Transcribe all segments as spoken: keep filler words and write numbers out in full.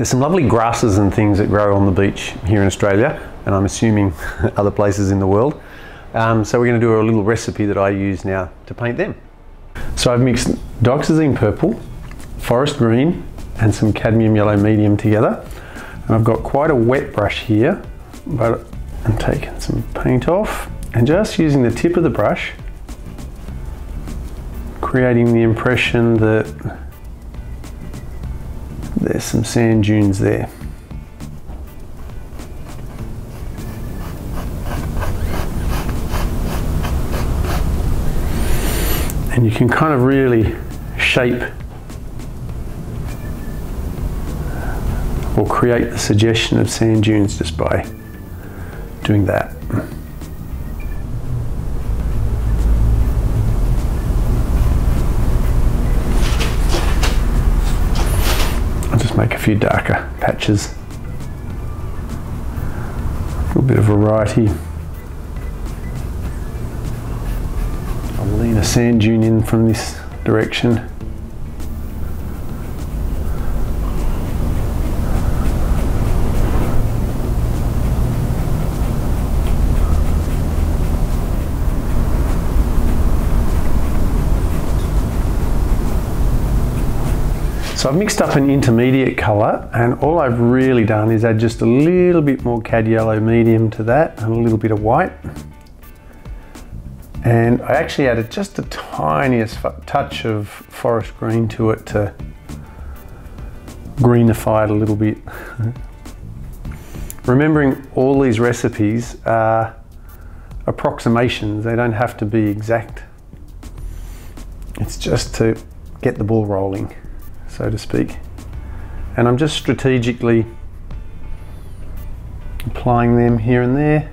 There's some lovely grasses and things that grow on the beach here in Australia, and I'm assuming other places in the world. Um, so we're going to do a little recipe that I use now to paint them. So I've mixed dioxazine purple, forest green, and some cadmium yellow medium together. And I've got quite a wet brush here, but I'm taking some paint off and just using the tip of the brush, creating the impression that there's some sand dunes there. And you can kind of really shape or create the suggestion of sand dunes just by doing that. I'll just make a few darker patches. A little bit of variety. I'll lean a sand dune in from this direction. So I've mixed up an intermediate colour, and all I've really done is add just a little bit more cad yellow medium to that and a little bit of white. And I actually added just the tiniest touch of forest green to it to greenify it a little bit. Remembering all these recipes are approximations, they don't have to be exact. It's just to get the ball rolling, so to speak. And I'm just strategically applying them here and there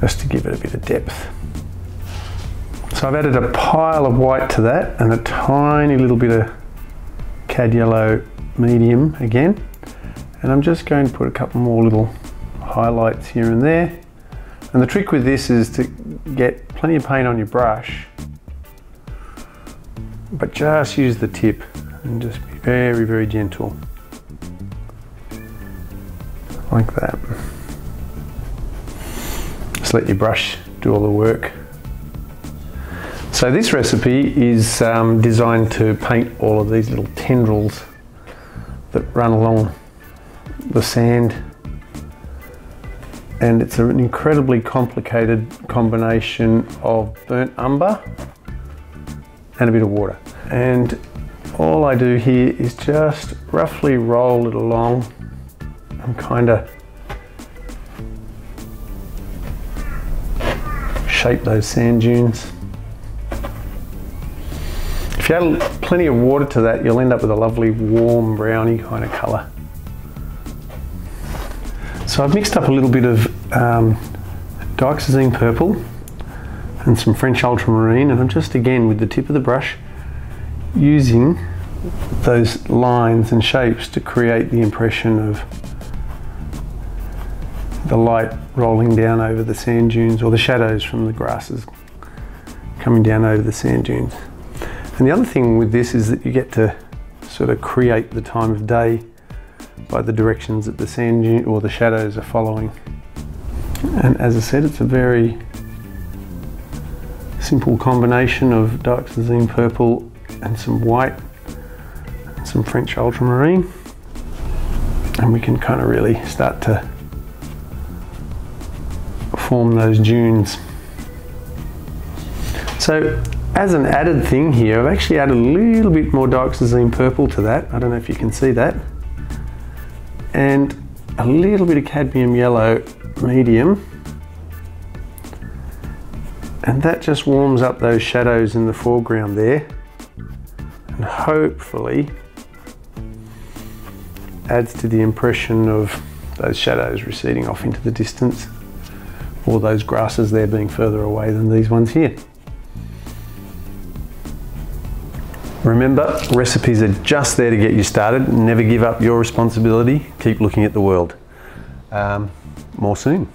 just to give it a bit of depth. So I've added a pile of white to that and a tiny little bit of cad yellow medium again. And I'm just going to put a couple more little highlights here and there. And the trick with this is to get plenty of paint on your brush, but just use the tip and just be very, very gentle. Like that. Just let your brush do all the work. So this recipe is um, designed to paint all of these little tendrils that run along the sand. And it's an incredibly complicated combination of burnt umber and a bit of water. And all I do here is just roughly roll it along and kind of shape those sand dunes. If you add plenty of water to that, you'll end up with a lovely warm browny kind of colour. So I've mixed up a little bit of um, dioxazine purple and some French Ultramarine, and I'm just again with the tip of the brush using those lines and shapes to create the impression of the light rolling down over the sand dunes, or the shadows from the grasses coming down over the sand dunes. And the other thing with this is that you get to sort of create the time of day by the directions that the sand dune or the shadows are following. And as I said, it's a very simple combination of dioxazine purple and some white and some French Ultramarine, and we can kind of really start to form those dunes. So as an added thing here, I've actually added a little bit more dioxazine purple to that, I don't know if you can see that, and a little bit of cadmium yellow medium. And that just warms up those shadows in the foreground there, and hopefully adds to the impression of those shadows receding off into the distance, or those grasses there being further away than these ones here. Remember, recipes are just there to get you started. Never give up your responsibility. Keep looking at the world. Um, more soon.